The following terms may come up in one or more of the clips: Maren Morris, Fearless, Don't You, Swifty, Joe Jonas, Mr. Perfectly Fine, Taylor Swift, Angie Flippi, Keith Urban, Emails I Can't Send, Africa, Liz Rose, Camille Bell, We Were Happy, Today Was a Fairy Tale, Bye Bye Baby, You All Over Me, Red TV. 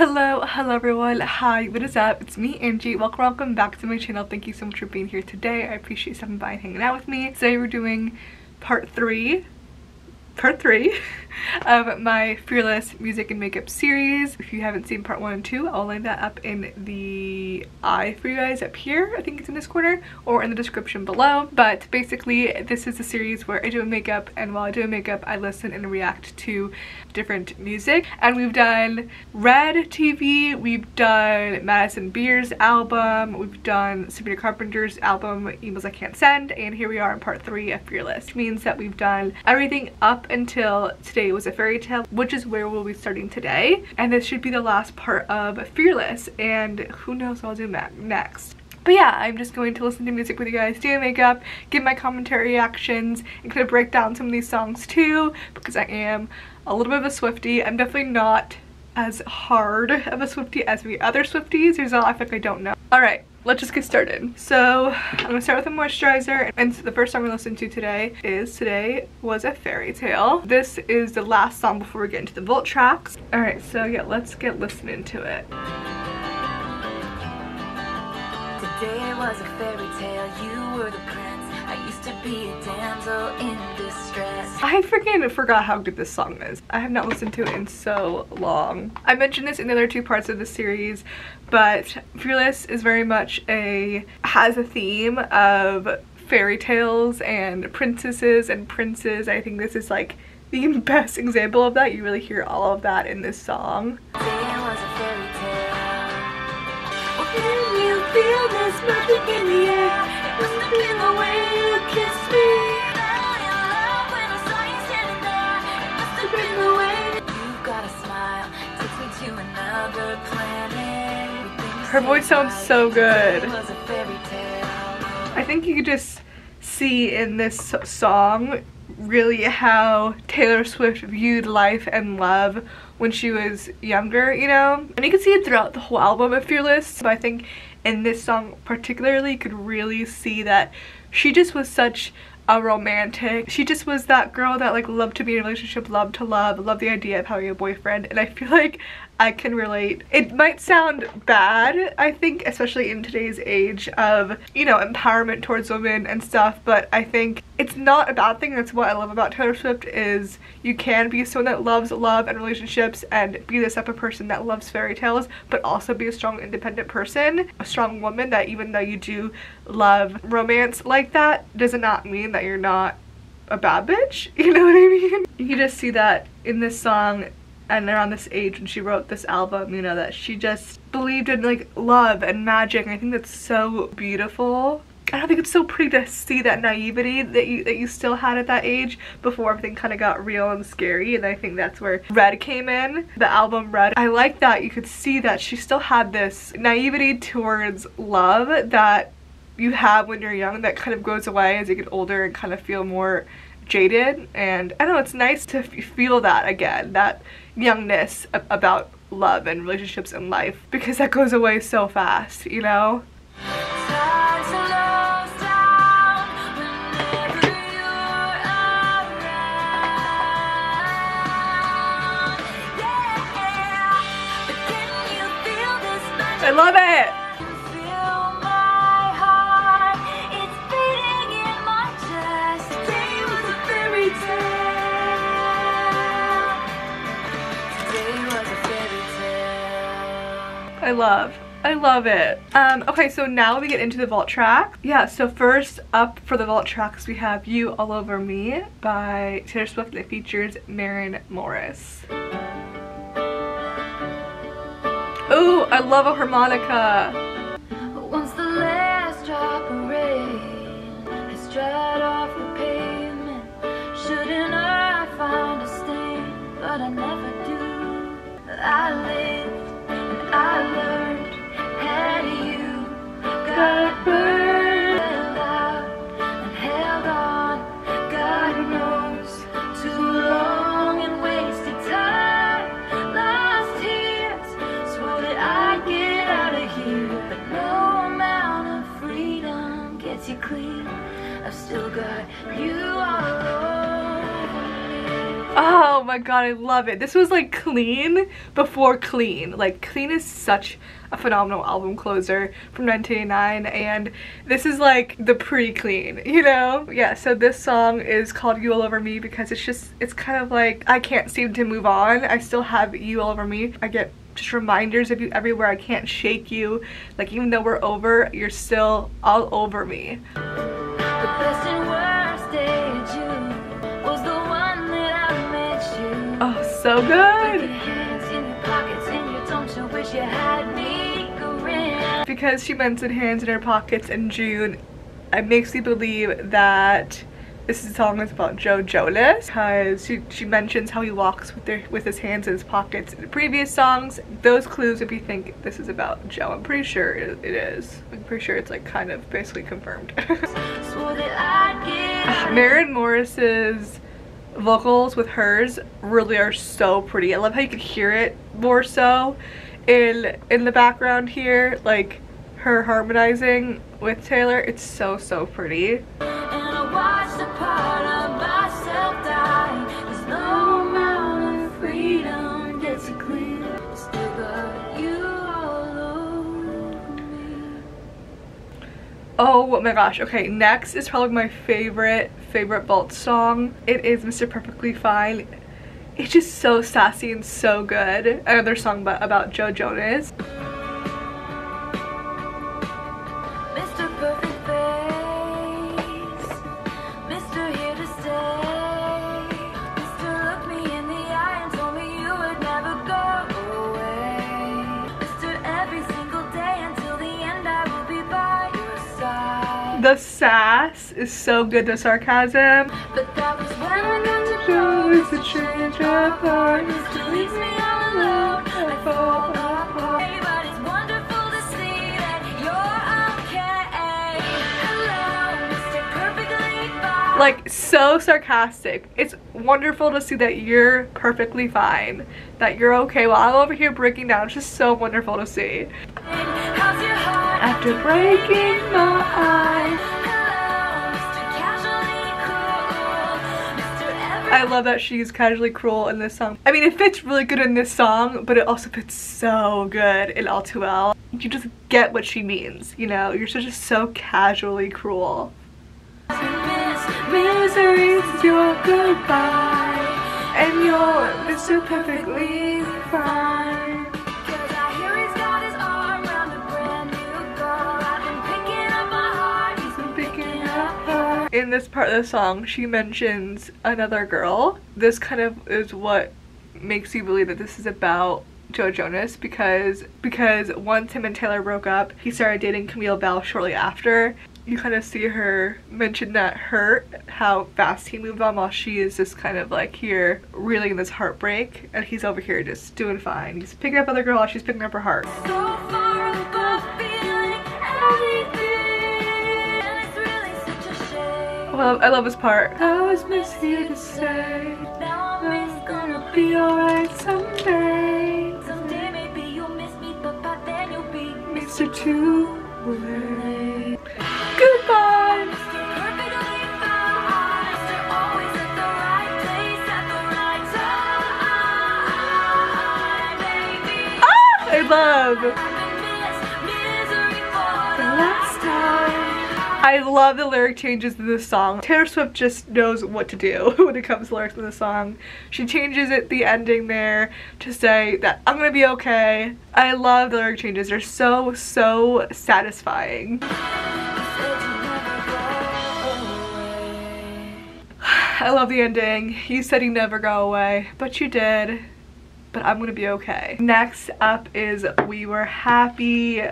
Hello everyone. Hi, what is up? It's me, Angie. Welcome back to my channel. Thank you so much for being here today. I appreciate you stopping by and hanging out with me. Today we're doing part three of my Fearless music and makeup series. If you haven't seen part 1 and 2, I'll link that up in the eye for you guys up here. I think it's in this corner or in the description below. But basically, this is a series where I do makeup, and while I do makeup, I listen and react to different music. And we've done Red TV, we've done Madison Beer's album, we've done Sabrina Carpenter's album, Emails I Can't Send, and here we are in part 3 of Fearless, which means that we've done everything up until Today Was a Fairy Tale, which is where we'll be starting today, and this should be the last part of Fearless, and who knows what I'll do next. But yeah, I'm just going to listen to music with you guys, do makeup, give my commentary reactions, and kind of break down some of these songs too, because I am a little bit of a Swifty. I'm definitely not as hard of a Swifty as the other Swifties. There's a lot I think I don't know. Alright, let's just get started. So I'm gonna start with a moisturizer, and the first song we listened to today is Today Was a Fairy Tale. This is the last song before we get into the vault tracks. Alright, so yeah, let's get listening to it. Today was a fairy tale, you were the prince. I used to be a damsel in distress. I freaking forgot how good this song is. I have not listened to it in so long. I mentioned this in the other two parts of the series, but Fearless is very much has a theme of fairy tales and princesses and princes. I think this is like the best example of that. You really hear all of that in this song. There was a fairy tale. Can you feel this magic in the air? In the way you kissed me, fell in love when I saw you standing there. It must have been the way that you've got a smile, takes me to another planet. Her voice sounds so good. I think you could just see in this song really how Taylor Swift viewed life and love when she was younger, you know? And you can see it throughout the whole album of Fearless, but I think in this song particularly you could really see that she just was such a romantic. She just was that girl that like loved to be in a relationship, loved to love, loved the idea of having a boyfriend, and I feel like I can relate. It might sound bad, I think, especially in today's age of, you know, empowerment towards women and stuff, but I think it's not a bad thing. That's what I love about Taylor Swift is you can be someone that loves love and relationships and be this type of person that loves fairy tales, but also be a strong independent person, a strong woman that even though you do love romance like that, does not mean that you're not a bad bitch, you know what I mean? You can just see that in this song, and around this age when she wrote this album, you know, that she just believed in like love and magic, and I think that's so beautiful. And I think it's so pretty to see that naivety that you still had at that age before everything kind of got real and scary, and I think that's where Red came in, the album Red. I like that you could see that she still had this naivety towards love that you have when you're young that kind of goes away as you get older and kind of feel more jaded, and I don't know, it's nice to feel that again, that youngness about love and relationships and life, because that goes away so fast, you know? I love it! I love it. Okay, so now we get into the vault track. Yeah, so first up for the vault tracks we have You All Over Me by Taylor Swift, that features Maren Morris. Ooh, I love a harmonica. Once the last drop of rain has dried off the pavement, shouldn't I find a stain? But I never do. I live. I learned how you got burned and held on, God knows, too long and wasted time, lost tears, swore that I'd get out of here, but no amount of freedom gets you clean, I've still got you all over me. Oh my god, I love it. This was like Clean before Clean. Like, Clean is such a phenomenal album closer from 1989, and this is like the pre-Clean, you know? Yeah, so this song is called You All Over Me because it's just, it's kind of like, I can't seem to move on. I still have you all over me. I get just reminders of you everywhere. I can't shake you. Like, even though we're over, you're still all over me. The best and worst day of June was the one that I met you. Oh, so good! Because she mentioned hands in her pockets in June, it makes me believe that this song is about Joe Jonas, because she mentions how he walks with his hands in his pockets in the previous songs. Those clues, if you think this is about Joe, I'm pretty sure it is. I'm pretty sure it's like kind of basically confirmed. Maren Morris's vocals with hers really are so pretty. I love how you can hear it more so in the background here, like her harmonizing with Taylor. It's so, so pretty. Watch the part of myself die. There's no amount of freedom that's clear. Still got you all over me. Oh my gosh. Okay, next is probably my favorite waltz song. It is Mr. Perfectly Fine. It's just so sassy and so good. Another song about Joe Jonas. The sass is so good, the sarcasm. But that was when I got to choose to change our hearts. It leaves me all alone. I fall apart. Hey, but it's wonderful to see that you're okay. Hello, Mr. Perfectly Fine. Like, so sarcastic. It's wonderful to see that you're perfectly fine. That you're okay. Well, I'm over here breaking down. It's just so wonderful to see. How's your heart? After breaking my eyes. I love that she's casually cruel in this song. I mean, it fits really good in this song, but it also fits so good in All Too Well. You just get what she means, you know? You're just so casually cruel. Misery's your goodbye, and you're Mr. Perfectly Fine. In this part of the song, she mentions another girl. This kind of is what makes you believe that this is about Joe Jonas, because once him and Taylor broke up, he started dating Camille Bell shortly after. You kind of see her mention that hurt, how fast he moved on, while she is just kind of like here reeling in this heartbreak, and he's over here just doing fine. He's picking up other girl while she's picking up her heart. So far above feeling everything. I love this part. I was miss here to say. Now I miss gonna be alright someday. Someday maybe you'll miss me, but by then you'll be Mr. Too Late. Goodbye! Mr. Perfectly Fine. You're always at the right place at the right time, baby. Ah! I love. The last time. I love the lyric changes in this song. Taylor Swift just knows what to do when it comes to lyrics in the song. She changes it, the ending there, to say that I'm gonna be okay. I love the lyric changes. They're so, so satisfying. I love the ending. You said you never go away, but you did. But I'm gonna be okay. Next up is We Were Happy.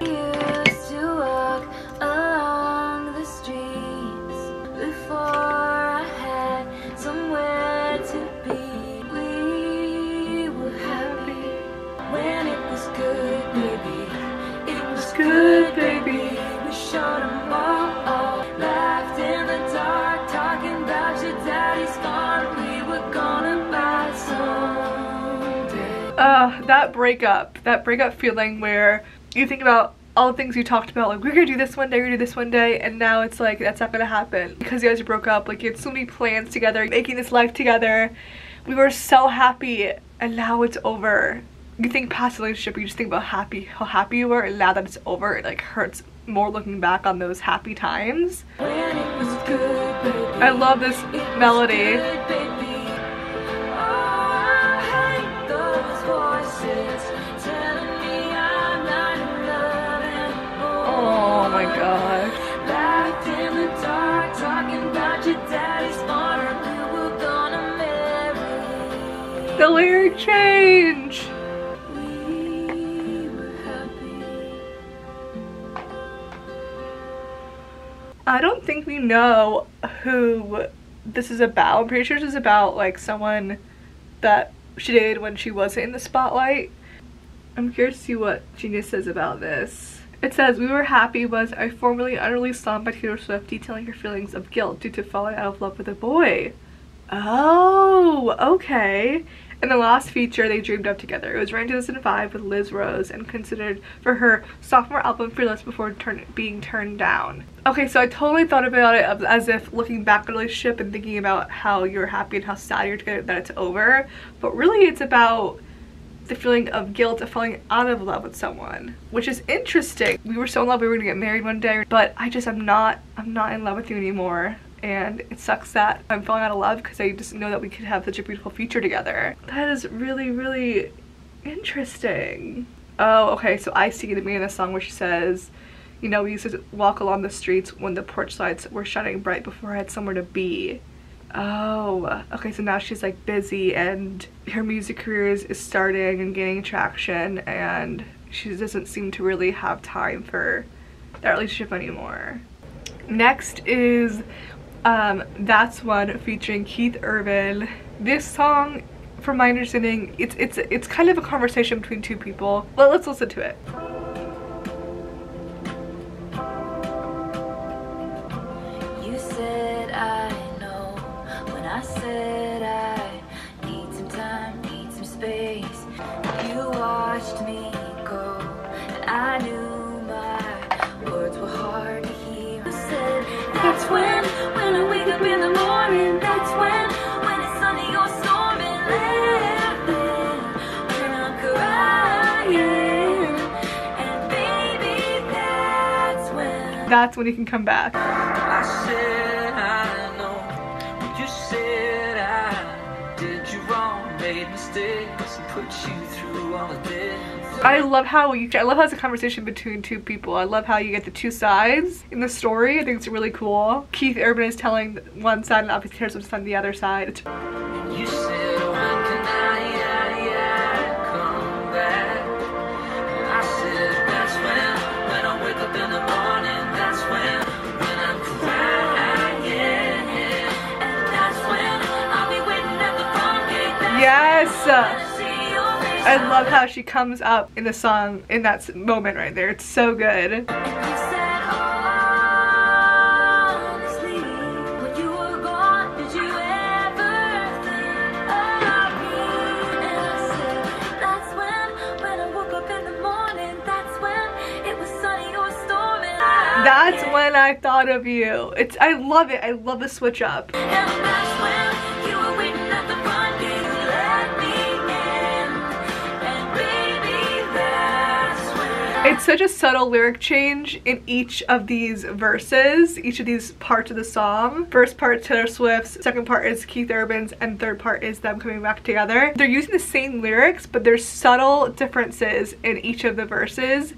That breakup feeling where you think about all the things you talked about, like, we're gonna do this one day, we're gonna do this one day, and now it's like, that's not gonna happen. Because you guys broke up, like, you had so many plans together, making this life together, We were so happy and now it's over. You think past the relationship, you just think about how happy you were, and now that it's over, it like hurts more looking back on those happy times. When it was good, baby, I love this melody. Good, baby. Oh, I hate those voices telling me I'm not in love anymore. Oh my god. Locked in the dark, talking about your daddy's farm. We were gonna marry. The lyric change. I don't think we know who this is about. I'm pretty sure this is about like someone that she dated when she wasn't in the spotlight. I'm curious to see what Genius says about this. It says, "We Were Happy was a formerly unreleased song by Taylor Swift detailing her feelings of guilt due to falling out of love with a boy." Oh, okay. In the last feature they dreamed of together. It was written in 2005 with Liz Rose and considered for her sophomore album Fearless before being turned down. Okay, so I totally thought about it as if looking back at a relationship and thinking about how you're happy and how sad you're together, that it's over. But really it's about the feeling of guilt of falling out of love with someone, which is interesting. We were so in love, we were gonna get married one day, but I'm not in love with you anymore. And it sucks that I'm falling out of love because I just know that we could have such a beautiful future together. That is really, really interesting. Oh, okay, so I see the meaning of the song where she says, you know, we used to walk along the streets when the porch lights were shining bright before I had somewhere to be. Oh, okay, so now she's like busy and her music career is starting and gaining traction, and she doesn't seem to really have time for that relationship anymore. Next is That's One featuring Keith Urban. This song, from my understanding, it's kind of a conversation between two people. Well, let's listen to it. You said I know when I said I need some time, need some space. You watched me go and I knew my words were hard to hear. You said that's when I wake up in the morning, that's when it's sunny or storming, when I'm crying, and baby, that's when. That's when you can come back. I said I know, but you said I did you wrong, made mistakes, and put you through all of this. I love how it's a conversation between two people. I love how you get the two sides in the story. I think it's really cool. Keith Urban is telling one side and obviously Taylor Swift's on the other side. You said, oh, can I come back? I said, that's when I wake up in the morning, that's when I'm crying, and that's when I'll be waiting at the front gate. Yes! I love how she comes up in the song in that moment right there. It's so good. That's when I thought of you. It's, I love it. I love the switch up. It's such a subtle lyric change in each of these verses, each of these parts of the song. First part, Taylor Swift's, second part is Keith Urban's, and third part is them coming back together. They're using the same lyrics, but there's subtle differences in each of the verses.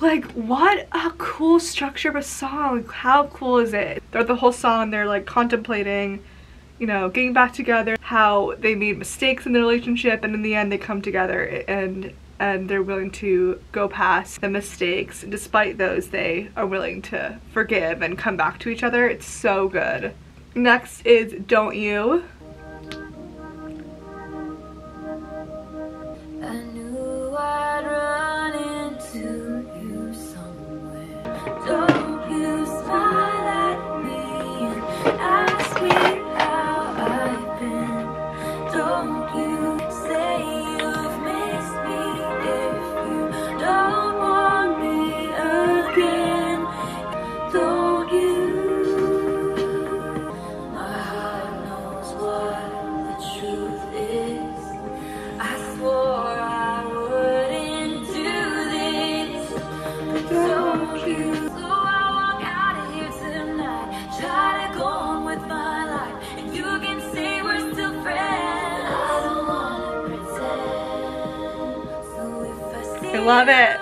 Like, what a cool structure of a song. How cool is it? Throughout the whole song, they're like contemplating, you know, getting back together, how they made mistakes in the relationship, and in the end they come together and they're willing to go past the mistakes. And despite those, they are willing to forgive and come back to each other. It's so good. Next is Don't You. I knew I'd run into. Don't you smile at me and ask me how I've been. Don't you say you've missed me if you don't. love it.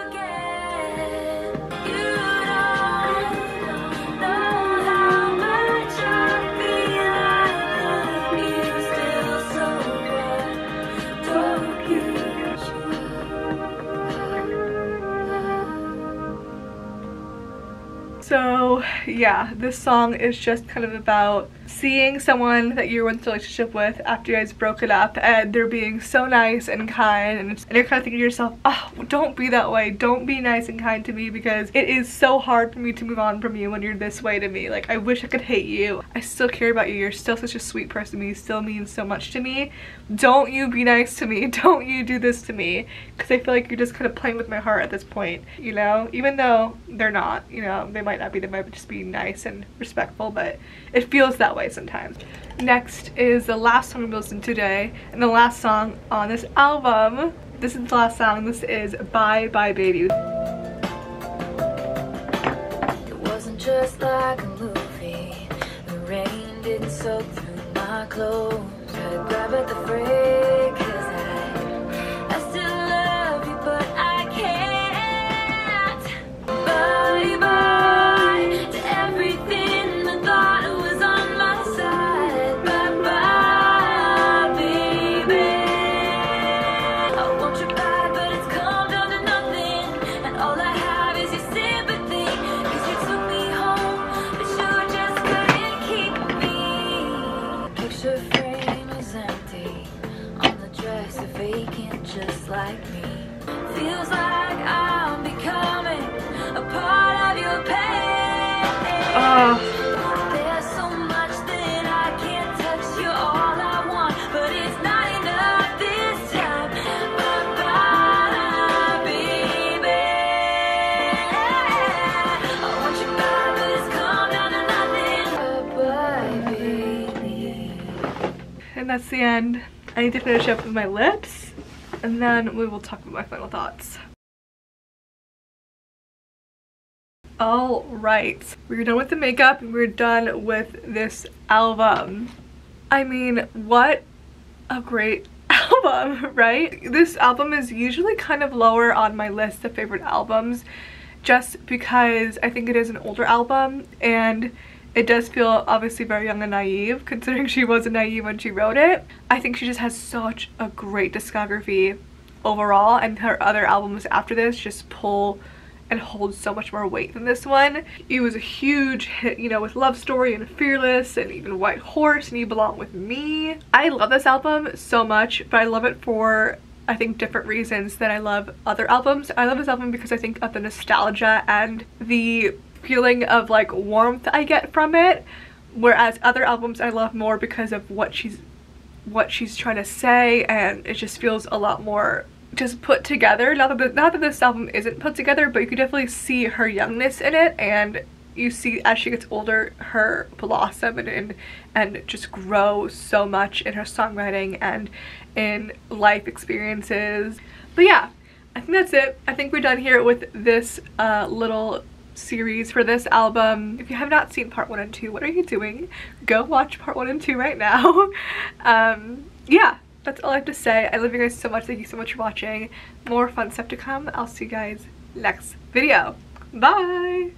So yeah, this song is just kind of about seeing someone that you're once in a relationship with after you guys broke it up, and they're being so nice and kind, and you're kind of thinking to yourself, oh, don't be that way, don't be nice and kind to me, because it is so hard for me to move on from you when you're this way to me. Like, I wish I could hate you. I still care about you. You're still such a sweet person to me. You still mean so much to me. Don't you be nice to me. Don't you do this to me, because I feel like you're just kind of playing with my heart at this point, you know? Even though they're not, you know, they might not be, they might just be nice and respectful, but it feels that way sometimes. Next is the last song we listened to today, and the last song on this album. This is the last song. This is Bye Bye Baby. It wasn't just like a movie. The rain didn't soak through my clothes. I grabbed at the fray, cause I still love you, but I can't. Bye bye. And that's the end. I need to finish up with my lips, and then we will talk about my final thoughts. All right, we're done with the makeup, and we're done with this album. I mean, what a great album, right? This album is usually kind of lower on my list of favorite albums, just because I think it is an older album, and it does feel obviously very young and naive, considering she wasn't naive when she wrote it. I think she just has such a great discography overall, and her other albums after this just pull and hold so much more weight than this one. It was a huge hit, you know, with Love Story and Fearless and even White Horse and You Belong With Me. I love this album so much, but I love it for, I think, different reasons than I love other albums. I love this album because I think of the nostalgia and the feeling of like warmth I get from it, whereas other albums I love more because of what she's trying to say, and it just feels a lot more just put together. Not that this album isn't put together, but you can definitely see her youngness in it, and you see as she gets older her blossom and just grow so much in her songwriting and in life experiences. But yeah, I think that's it. I think we're done here with this little series for this album. If you have not seen part 1 and 2, what are you doing? Go watch part 1 and 2 right now. Yeah, that's all I have to say. I love you guys so much. Thank you so much for watching. More fun stuff to come. I'll see you guys next video. Bye!